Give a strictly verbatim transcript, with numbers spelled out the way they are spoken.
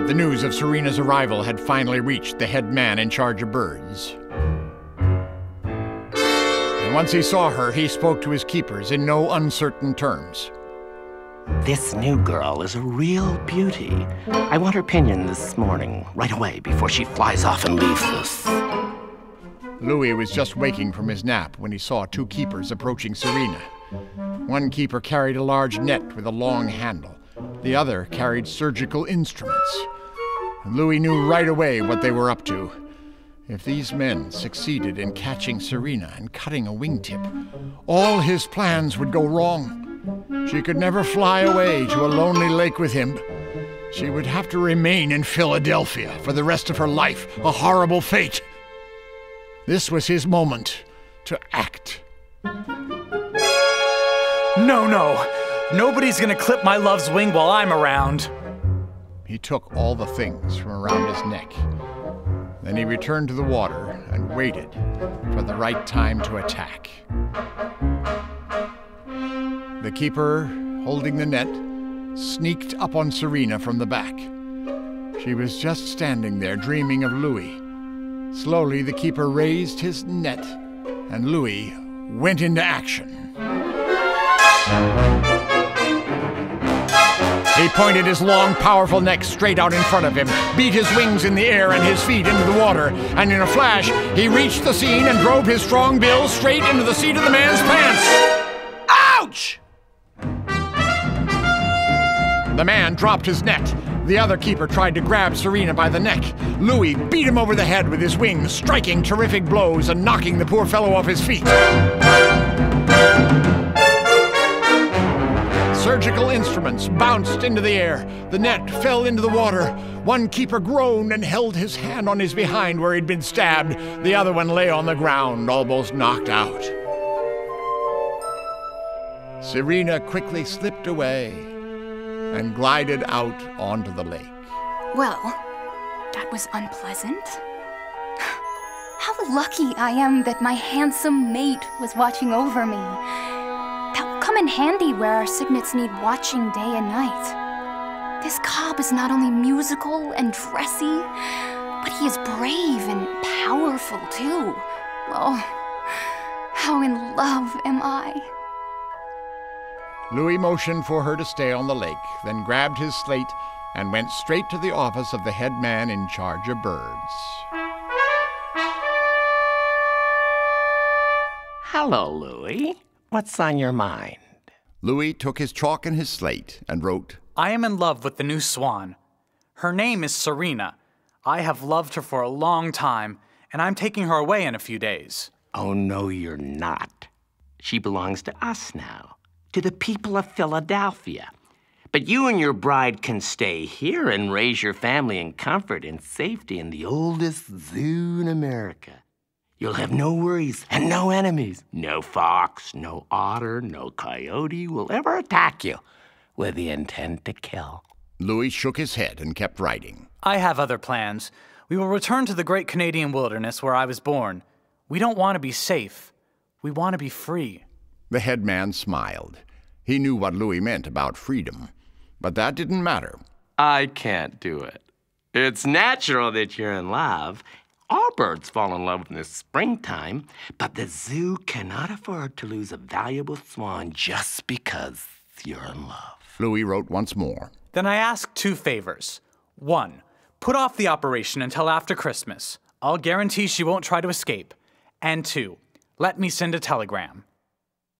But the news of Serena's arrival had finally reached the head man in charge of birds. And once he saw her, he spoke to his keepers in no uncertain terms. This new girl is a real beauty. I want her pinion this morning, right away, before she flies off and leaves us. Louis was just waking from his nap when he saw two keepers approaching Serena. One keeper carried a large net with a long handle. The other carried surgical instruments. And Louis knew right away what they were up to. If these men succeeded in catching Serena and cutting a wingtip, all his plans would go wrong. She could never fly away to a lonely lake with him. She would have to remain in Philadelphia for the rest of her life, a horrible fate. This was his moment to act. No, no. Nobody's gonna clip my love's wing while I'm around. He took all the things from around his neck. Then he returned to the water and waited for the right time to attack. The keeper, holding the net, sneaked up on Serena from the back. She was just standing there, dreaming of Louis. Slowly, the keeper raised his net, and Louis went into action. He pointed his long, powerful neck straight out in front of him, beat his wings in the air and his feet into the water, and in a flash, he reached the scene and drove his strong bill straight into the seat of the man's pants. Ouch! The man dropped his net. The other keeper tried to grab Serena by the neck. Louis beat him over the head with his wings, striking terrific blows and knocking the poor fellow off his feet. Surgical instruments bounced into the air. The net fell into the water. One keeper groaned and held his hand on his behind where he'd been stabbed. The other one lay on the ground, almost knocked out. Serena quickly slipped away and glided out onto the lake. Well, that was unpleasant. How lucky I am that my handsome mate was watching over me. That'll come in handy where our cygnets need watching day and night. This cob is not only musical and dressy, but he is brave and powerful too. Oh, how in love am I. Louis motioned for her to stay on the lake, then grabbed his slate and went straight to the office of the head man in charge of birds. Hello, Louis. What's on your mind? Louis took his chalk and his slate and wrote, I am in love with the new swan. Her name is Serena. I have loved her for a long time, and I'm taking her away in a few days. Oh, no, you're not. She belongs to us now. To the people of Philadelphia. But you and your bride can stay here and raise your family in comfort and safety in the oldest zoo in America. You'll have no worries and no enemies. No fox, no otter, no coyote will ever attack you with the intent to kill. Louis shook his head and kept writing. I have other plans. We will return to the great Canadian wilderness where I was born. We don't want to be safe. We want to be free. The head man smiled. He knew what Louis meant about freedom, but that didn't matter. I can't do it. It's natural that you're in love. All birds fall in love in the springtime, but the zoo cannot afford to lose a valuable swan just because you're in love. Louis wrote once more. Then I ask two favors. One, put off the operation until after Christmas. I'll guarantee she won't try to escape. And two, let me send a telegram.